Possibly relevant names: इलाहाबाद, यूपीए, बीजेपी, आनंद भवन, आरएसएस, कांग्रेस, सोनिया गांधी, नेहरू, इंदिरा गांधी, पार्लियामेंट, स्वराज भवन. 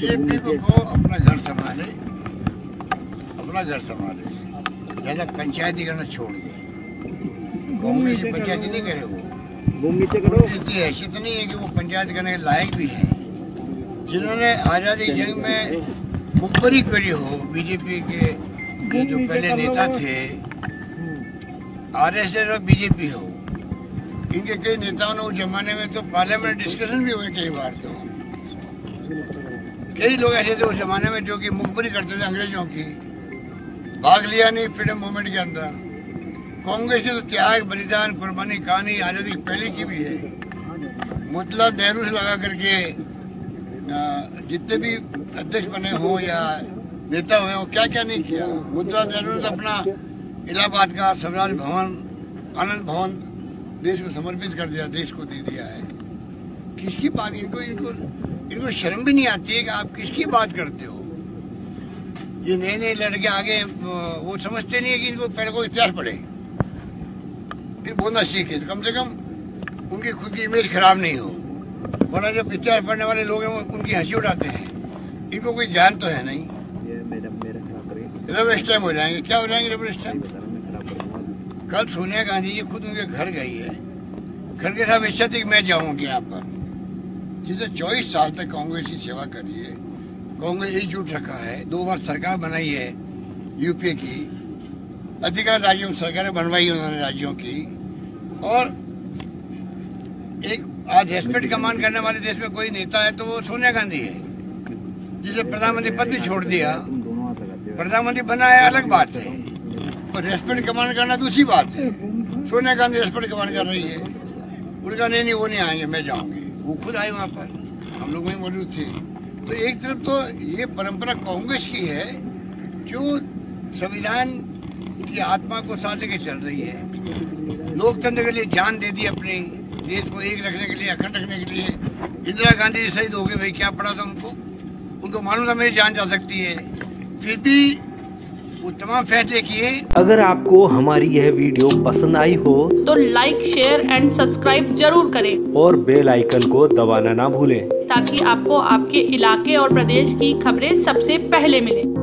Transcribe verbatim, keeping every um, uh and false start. बीजेपी को अपना घर संभाले, अपना घर संभाले, ज्यादा पंचायती करना छोड़ दिया। कांग्रेस पंचायती नहीं करे, वो उनकी हैसियत तो नहीं है कि वो पंचायत करने के लायक भी है। जिन्होंने आज़ादी जंग में मुखबरी करी हो, बीजेपी के जो पहले नेता थे, आरएसएस और बीजेपी हो, इनके कई नेताओं ने उस जमाने में तो पार्लियामेंट डिस्कशन भी हुए कई बार। तो कई लोग ऐसे थे उस जमाने में जो कि मुखबरी करते थे अंग्रेजों की, भाग लिया नहीं फ्रीडम मूवमेंट के अंदर। कांग्रेस ने तो त्याग, बलिदान, कुर्बानी, कहानी आज़ादी की पहले की भी है। मुतला नेहरू से लगा करके जितने भी अध्यक्ष बने हों या नेता हुए हों, क्या क्या नहीं किया। मुतला नेहरू ने तो अपना इलाहाबाद का स्वराज भवन, आनंद भवन देश को समर्पित कर दिया, देश को दे दिया है। किसकी बात इनको इनको इनको शर्म भी नहीं आती है कि आप किसकी बात करते हो। ये नए नए लड़के आगे वो समझते नहीं है कि इनको पहले को इतिहास पढ़े फिर बोलना सीखे, तो कम से कम उनकी खुद की इमेज खराब नहीं हो। वरना जब इतिहास पढ़ने वाले लोग हैं वो उनकी हंसी उड़ाते हैं। इनको कोई ज्ञान तो है नहीं, रबरेस्ट टाइम हो जाएंगे। क्या हो जाएंगे रबरेस्ट टाइम? कल सोनिया गांधी जी खुद उनके घर गई है, घर के साथ इच्छा थी कि मैं जाऊँगी यहाँ पर। जिसे चौबीस साल तक कांग्रेस की सेवा करी है, कांग्रेस एकजुट रखा है, दो बार सरकार बनाई है यूपीए की, अधिकार राज्यों में सरकारें बनवाई उन्होंने राज्यों की। और एक आज रेस्पेक्ट कमान करने वाले देश में कोई नेता है तो वो सोनिया गांधी है, जिसे प्रधानमंत्री पद भी छोड़ दिया। प्रधानमंत्री बना है अलग बात है, और रेस्पेक्ट कमान करना दूसरी बात है। सोनिया गांधी रेस्पेक्ट कमान कर रही है, उनका नहीं नहीं वो नहीं आएंगे, मैं जाऊंगी। वो खुद आई वहाँ पर, हम लोग वहीं मौजूद थे। तो एक तरफ तो ये परंपरा कांग्रेस की है जो संविधान की आत्मा को साथ लेके चल रही है, लोकतंत्र के लिए जान दे दी अपने देश को एक रखने के लिए, अखंड रखने के लिए। इंदिरा गांधी शहीद हो गए, भाई क्या पड़ा था उनको, उनको मालूम था मेरी जान जा सकती है, फिर भी वो तमाम फैसले किए। अगर आपको हमारी यह वीडियो पसंद आई हो तो लाइक, शेयर एंड सब्सक्राइब जरूर करें और बेल आइकन को दबाना ना भूलें, ताकि आपको आपके इलाके और प्रदेश की खबरें सबसे पहले मिलें।